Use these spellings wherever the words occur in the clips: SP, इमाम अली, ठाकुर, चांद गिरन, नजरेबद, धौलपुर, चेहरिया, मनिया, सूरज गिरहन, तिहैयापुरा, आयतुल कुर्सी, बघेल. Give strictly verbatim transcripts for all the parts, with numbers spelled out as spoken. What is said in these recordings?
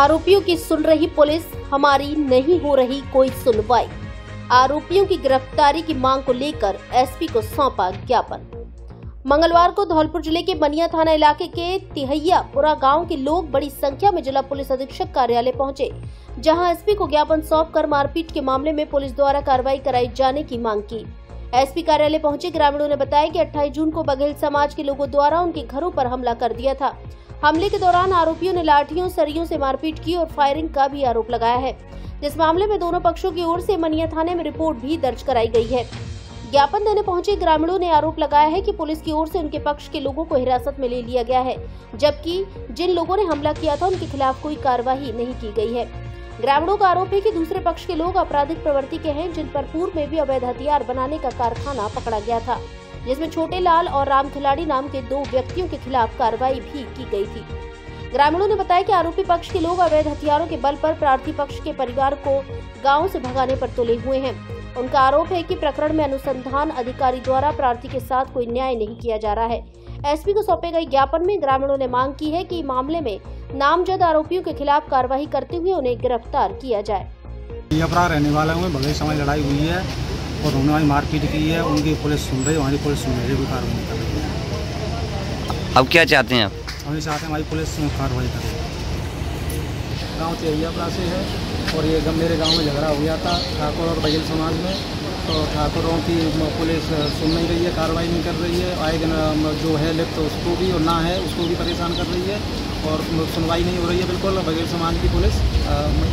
आरोपियों की सुन रही पुलिस, हमारी नहीं हो रही कोई सुनवाई। आरोपियों की गिरफ्तारी की मांग को लेकर एसपी को सौंपा ज्ञापन। मंगलवार को धौलपुर जिले के मनिया थाना इलाके के तिहैयापुरा गांव के लोग बड़ी संख्या में जिला पुलिस अधीक्षक कार्यालय पहुंचे, जहां एसपी को ज्ञापन सौंपकर मारपीट के मामले में पुलिस द्वारा कार्रवाई कराए जाने की मांग की। एसपी कार्यालय पहुंचे ग्रामीणों ने बताया कि अट्ठाईस जून को बघेल समाज के लोगों द्वारा उनके घरों पर हमला कर दिया था। हमले के दौरान आरोपियों ने लाठियों सरियों से मारपीट की और फायरिंग का भी आरोप लगाया है, जिस मामले में दोनों पक्षों की ओर से मनिया थाने में रिपोर्ट भी दर्ज कराई गई है। ज्ञापन देने पहुंचे ग्रामीणों ने आरोप लगाया है कि पुलिस की ओर से उनके पक्ष के लोगों को हिरासत में ले लिया गया है, जबकि जिन लोगों ने हमला किया था उनके खिलाफ कोई कार्रवाई नहीं की गई है। ग्रामीणों का आरोप है कि दूसरे पक्ष के लोग आपराधिक प्रवृत्ति के हैं, जिन पर पूर्व में भी अवैध हथियार बनाने का कारखाना पकड़ा गया था, जिसमें छोटे लाल और राम खिलाड़ी नाम के दो व्यक्तियों के खिलाफ कार्रवाई भी की गई थी। ग्रामीणों ने बताया कि आरोपी पक्ष के लोग अवैध हथियारों के बल पर प्रार्थी पक्ष के परिवार को गाँव से भगाने पर तुले हुए हैं। उनका आरोप है कि प्रकरण में अनुसंधान अधिकारी द्वारा प्रार्थी के साथ कोई न्याय नहीं किया जा रहा है। एसपी को सौंपे गए ज्ञापन में ग्रामीणों ने मांग की है कि मामले में नामजद आरोपियों के खिलाफ कार्रवाई करते हुए उन्हें गिरफ्तार किया जाए। अपराध रहने वाले हुए बघेल समाज लड़ाई हुई है और उन्होंने मारपीट की है, उनकी पुलिस सुन रही है, हमारी पुलिस सुन रही है, कोई कार्रवाई कर रही है। अब क्या चाहते हैं आप? हम चाहते हैं हमारी पुलिस कार्रवाई करे। गाँव चेहरिया से है और ये मेरे गांव में झगड़ा हो गया था ठाकुर और बघेल समाज में, तो ठाकुरों की पुलिस सुन नहीं रही है, कार्रवाई नहीं कर रही है। आए दिन जो है लिप्त तो उसको भी और ना है उसको भी परेशान कर रही है और सुनवाई नहीं हो रही है बिल्कुल। बघेल समाज की पुलिस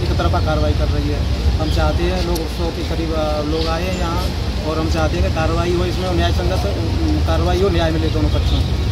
एक तरफा कार्रवाई कर रही है। हम चाहते हैं लोग सौ के करीब लोग आए यहाँ और हम चाहते हैं कि कार्रवाई हो, इसमें न्याय संगत कार्रवाई हो, न्याय मिले दोनों पक्षों को।